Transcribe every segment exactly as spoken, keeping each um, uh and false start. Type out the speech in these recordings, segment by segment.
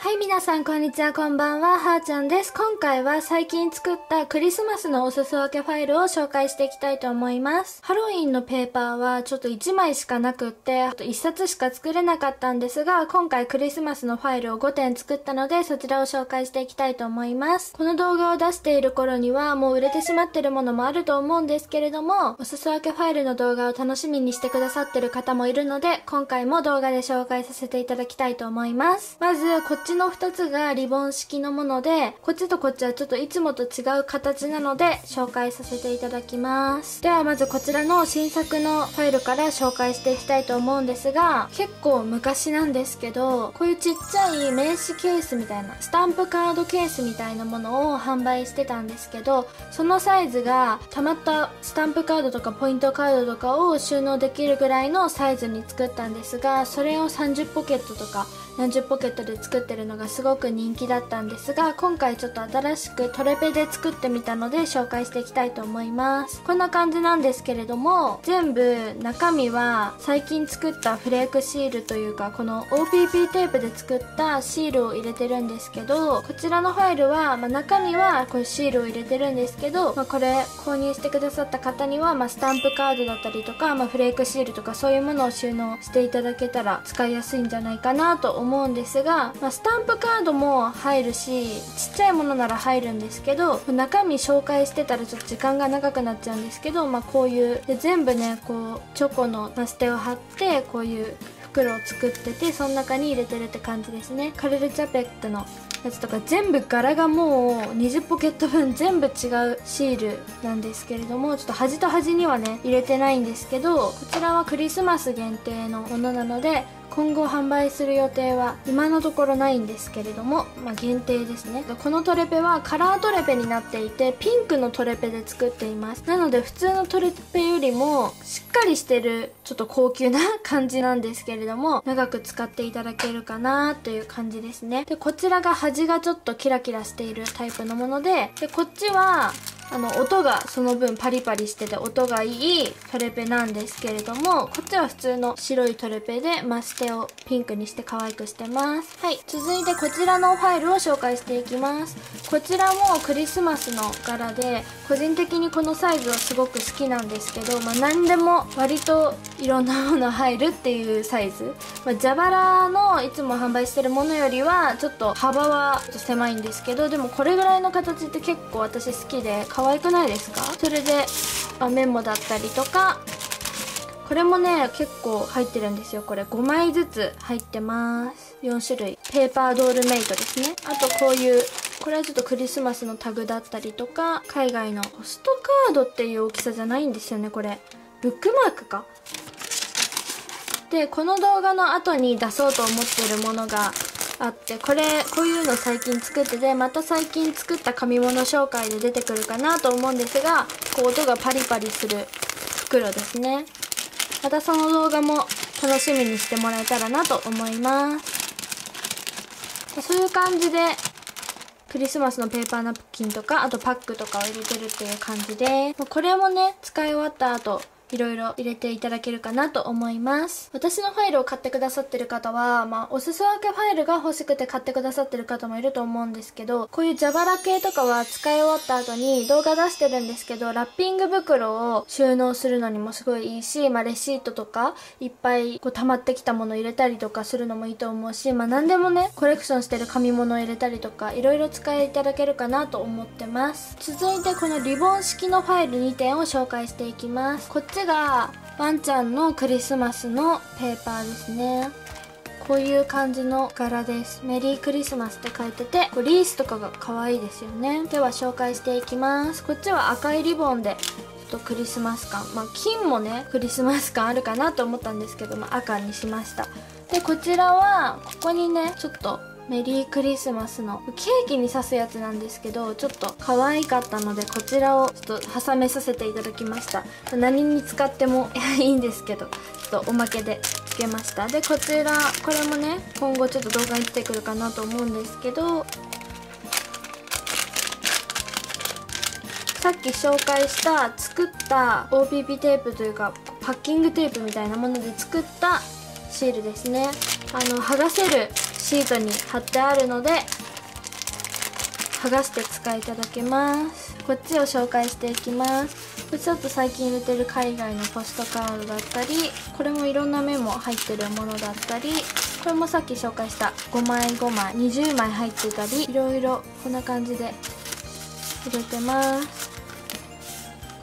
はい、皆さん、こんにちは、こんばんは、はーちゃんです。今回は最近作ったクリスマスのおすそ分けファイルを紹介していきたいと思います。ハロウィンのペーパーはちょっといちまいしかなくって、あといっさつしか作れなかったんですが、今回クリスマスのファイルをごてん作ったので、そちらを紹介していきたいと思います。この動画を出している頃にはもう売れてしまってるものもあると思うんですけれども、おすそ分けファイルの動画を楽しみにしてくださってる方もいるので、今回も動画で紹介させていただきたいと思います。まず、こっちこっちのふたつがリボン式のもので、こっちとこっちはちょっといつもと違う形なので紹介させていただきます。ではまずこちらの新作のファイルから紹介していきたいと思うんですが、結構昔なんですけど、こういうちっちゃい名刺ケースみたいな、スタンプカードケースみたいなものを販売してたんですけど、そのサイズがたまったスタンプカードとかポイントカードとかを収納できるぐらいのサイズに作ったんですが、それをさんじゅうポケットとかよんじゅうポケットで作ってるのがすごく人気だったんですが、今回ちょっと新しくトレペで作ってみたので紹介していきたいと思います。こんな感じなんですけれども、全部中身は最近作ったフレークシールというか、この オーピーピー テープで作ったシールを入れてるんですけど、こちらのファイルは、まあ、中身はこういうシールを入れてるんですけど、まあ、これ購入してくださった方には、まあ、スタンプカードだったりとか、まあ、フレークシールとかそういうものを収納していただけたら使いやすいんじゃないかなと思います。思うんですが、まあ、スタンプカードも入るし、ちっちゃいものなら入るんですけど、中身紹介してたらちょっと時間が長くなっちゃうんですけど、まあ、こういうで全部ね、こうチョコのマステを貼ってこういう袋を作ってて、その中に入れてるって感じですね。カルルチャペットのやつとか全部柄がもうにじゅうポケット分全部違うシールなんですけれども、ちょっと端と端にはね入れてないんですけど、こちらはクリスマス限定のものなので、今後販売する予定は今のところないんですけれども、まあ、限定ですね。このトレペはカラートレペになっていて、ピンクのトレペで作っています。なので普通のトレペよりもしっかりしてる、ちょっと高級な感じなんですけれども、長く使っていただけるかなという感じですね。でこちらが端がちょっとキラキラしているタイプのもので、でこっちはあの音がその分パリパリしてて音がいいトレペなんですけれども、こっちは普通の白いトレペでマステをピンクにして可愛くしてます。はい、続いてこちらのファイルを紹介していきます。こちらもクリスマスの柄で、個人的にこのサイズはすごく好きなんですけど、まあ、何でも割といろんなもの入るっていうサイズ、まあ、蛇腹のいつも販売してるものよりはちょっと幅はちょっと狭いんですけど、でもこれぐらいの形って結構私好きで可愛くないですか？それでメモだったりとか、これもね結構入ってるんですよ。これごまいずつ入ってます。よんしゅるいペーパードールメイトですね。あとこういう、これはちょっとクリスマスのタグだったりとか、海外のポストカードっていう大きさじゃないんですよね。これブックマークか。でこの動画の後に出そうと思ってるものがあって、これこういうの最近作ってて、また最近作った紙物紹介で出てくるかなと思うんですが、こう音がパリパリする袋ですね。またその動画も楽しみにしてもらえたらなと思います。そういう感じでクリスマスのペーパーナプキンとか、あとパックとかを入れてるっていう感じで、これもね使い終わった後いろいろ入れていただけるかなと思います。私のファイルを買ってくださってる方は、まあ、おすそ分けファイルが欲しくて買ってくださってる方もいると思うんですけど、こういう蛇腹系とかは使い終わった後に動画出してるんですけど、ラッピング袋を収納するのにもすごいいいし、まあ、レシートとかいっぱいこう溜まってきたもの入れたりとかするのもいいと思うし、まあ、何でもね、コレクションしてる紙物を入れたりとか、いろいろ使いいただけるかなと思ってます。続いてこのリボン式のファイルにてんを紹介していきます。こっちこっちがワンちゃんのクリスマスのペーパーですね。こういう感じの柄です。メリークリスマスって書いてて、こうリースとかが可愛いですよね。では紹介していきます。こっちは赤いリボンでちょっとクリスマス感、まあ金もねクリスマス感あるかなと思ったんですけど、まあ、赤にしました。でこちらはここにね、ちょっとメリークリスマスのケーキに刺すやつなんですけど、ちょっと可愛かったのでこちらをちょっと挟めさせていただきました。何に使ってもいいんですけど、ちょっとおまけでつけました。でこちら、これもね今後ちょっと動画に出てくるかなと思うんですけど、さっき紹介した作った オーピーピー テープというかパッキングテープみたいなもので作ったシールですね。あの剥がせるシートに貼ってあるので剥がして使いいただけます。こっちを紹介していきます。これちょっと最近入れてる海外のポストカードだったり、これもいろんなメモ入ってるものだったり、これもさっき紹介したごまいごまいにじゅうまい入ってたり、いろいろこんな感じで入れてます。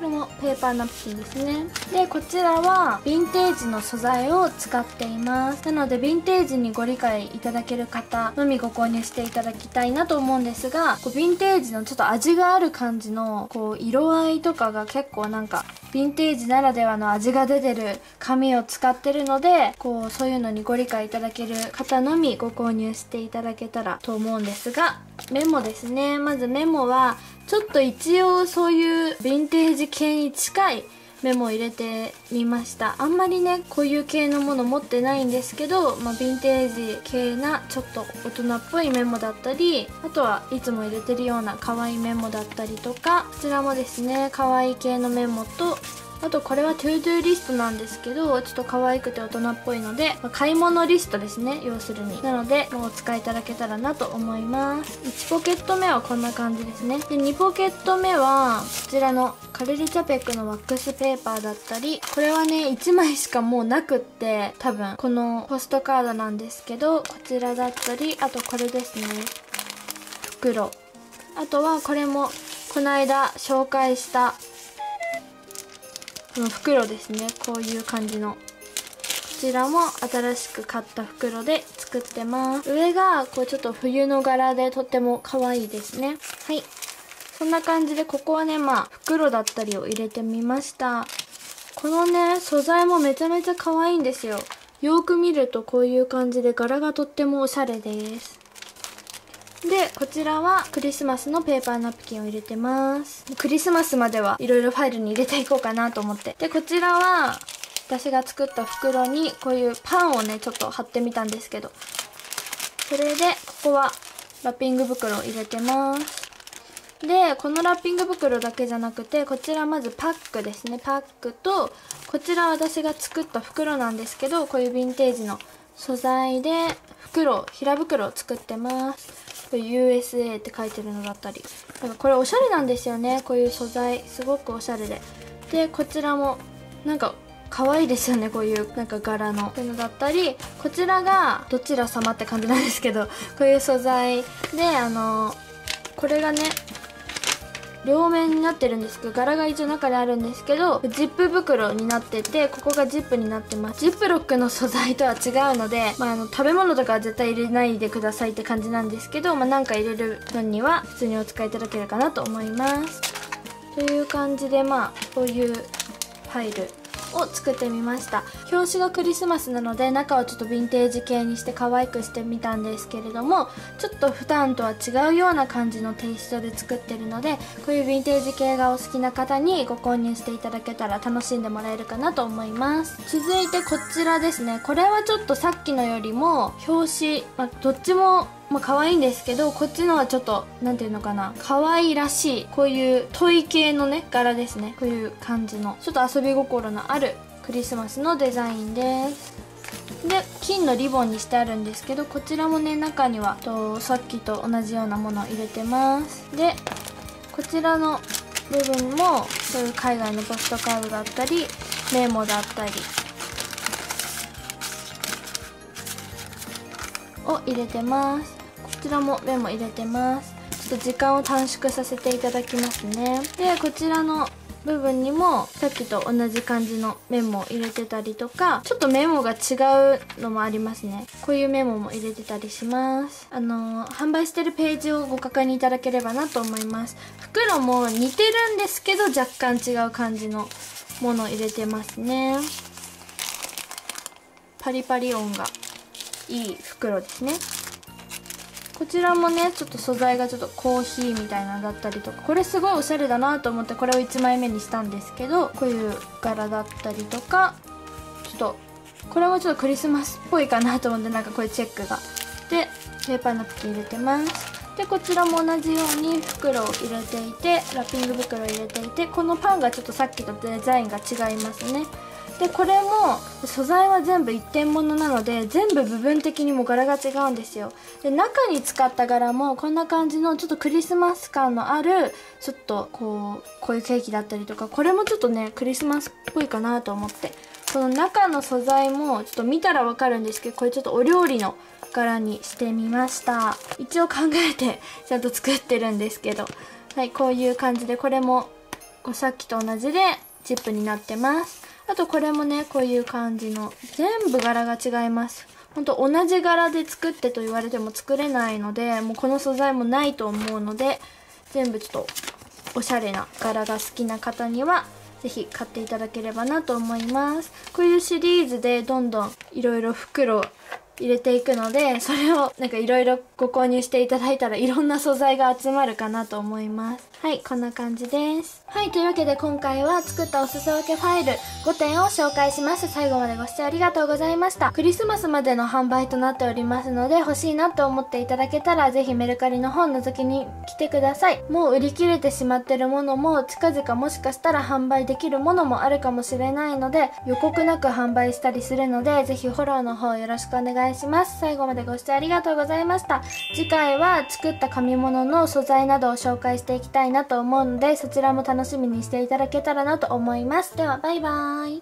これもペーパーナプキンですね。でこちらはヴィンテージの素材を使っています。なのでヴィンテージにご理解いただける方のみご購入していただきたいなと思うんですが、こうヴィンテージのちょっと味がある感じのこう色合いとかが結構なんかヴィンテージならではの味が出てる紙を使ってるので、こうそういうのにご理解いただける方のみご購入していただけたらと思うんですが、メモですね。まずメモはちょっと一応そういうヴィンテージ系に近いメモを入れてみました。あんまりねこういう系のもの持ってないんですけど、まあ、ヴィンテージ系なちょっと大人っぽいメモだったり、あとはいつも入れてるような可愛いメモだったりとか、こちらもですね可愛い系のメモと、あとこれはトゥードゥーリストなんですけど、ちょっと可愛くて大人っぽいので、まあ、買い物リストですね、要するに。なのでもうお使いいただけたらなと思います。いちポケット目はこんな感じですね。でにポケット目はこちらのカレルチャペックのワックスペーパーだったり、これはねいちまいしかもうなくって、多分このポストカードなんですけど、こちらだったり、あとこれですね袋、あとはこれもこの間紹介したこの袋ですね。こういう感じのこちらも新しく買った袋で作ってます。上がこうちょっと冬の柄でとっても可愛いですね。はい、そんな感じでここはねまあ袋だったりを入れてみました。このね素材もめちゃめちゃ可愛いんですよ。よく見るとこういう感じで柄がとってもおしゃれです。でこちらはクリスマスのペーパーナプキンを入れてます。クリスマスまではいろいろファイルに入れていこうかなと思って。でこちらは私が作った袋にこういうパンをねちょっと貼ってみたんですけど、それでここはラッピング袋を入れてます。でこのラッピング袋だけじゃなくて、こちらまずパックですね。パックとこちら私が作った袋なんですけど、こういうヴィンテージの素材で袋、平袋を作ってます。ユーエスエー って書いてるのだったり、なんかこれおしゃれなんですよね。こういう素材すごくおしゃれで、でこちらもなんか可愛いですよね。こういうなんか柄のものだったり、こちらがどちら様って感じなんですけど、こういう素材であのこれがね両面になってるんですけど、柄が一応中にあるんですけど、ジップ袋になってて、ここがジップになってます。ジップロックの素材とは違うので、まあ、あの食べ物とかは絶対入れないでくださいって感じなんですけど、まあ、なんか入れるのには普通にお使いいただけるかなと思います。という感じで、まあこういうファイルを作ってみました。表紙がクリスマスなので中をちょっとヴィンテージ系にして可愛くしてみたんですけれども、ちょっと普段とは違うような感じのテイストで作ってるので、こういうヴィンテージ系がお好きな方にご購入していただけたら楽しんでもらえるかなと思います。続いてこちらですね。これはちょっとさっきのよりも表紙、まあ、どっちもまあ可愛いんですけど、こっちのはちょっと何ていうのかな、可愛いらしいこういうトイ系のね柄ですね。こういう感じのちょっと遊び心のあるクリスマスのデザインです。で金のリボンにしてあるんですけど、こちらもね中にはとさっきと同じようなものを入れてます。でこちらの部分もそういう海外のポストカードだったりメモだったりを入れてます。こちらもメモ入れてます。ちょっと時間を短縮させていただきますね。でこちらの部分にもさっきと同じ感じのメモを入れてたりとか、ちょっとメモが違うのもありますね。こういうメモも入れてたりします。あのー、販売してるページをご確認いただければなと思います。袋も似てるんですけど若干違う感じのものを入れてますね。パリパリ音がいい袋ですね。こちらもねちょっと素材がちょっとコーヒーみたいなのだったりとか、これすごいおしゃれだなと思ってこれをいちまいめにしたんですけど、こういう柄だったりとか、ちょっとこれもちょっとクリスマスっぽいかなと思って、なんかこういうチェックがでペーパーナプキン入れてます。でこちらも同じように袋を入れていて、ラッピング袋を入れていて、このパンがちょっとさっきとデザインが違いますね。でこれも素材は全部一点物なので全部部分的にも柄が違うんですよ。で中に使った柄もこんな感じのちょっとクリスマス感のあるちょっとこうこういうケーキだったりとか、これもちょっとねクリスマスっぽいかなと思って、その中の素材もちょっと見たらわかるんですけど、これちょっとお料理の柄にしてみました。一応考えてちゃんと作ってるんですけど、はい、こういう感じでこれもさっきと同じでチップになってます。あとこれもねこういう感じの全部柄が違います。ほんと同じ柄で作ってと言われても作れないので、もうこの素材もないと思うので、全部ちょっとおしゃれな柄が好きな方にはぜひ買っていただければなと思います。こういうシリーズでどんどんいろいろ袋入れていくので、それをなんかいろいろご購入していただいたらいろんな素材が集まるかなと思います。はい、こんな感じです。はい、というわけで今回は作ったおすそ分けファイルごてんを紹介しました。最後までご視聴ありがとうございました。クリスマスまでの販売となっておりますので、欲しいなと思っていただけたらぜひメルカリの方覗きに来てください。もう売り切れてしまってるものも近々もしかしたら販売できるものもあるかもしれないので、予告なく販売したりするのでぜひフォローの方よろしくお願いしますお願いします。最後までご視聴ありがとうございました。次回は作った紙物の素材などを紹介していきたいなと思うので、そちらも楽しみにしていただけたらなと思います。ではバイバーイ。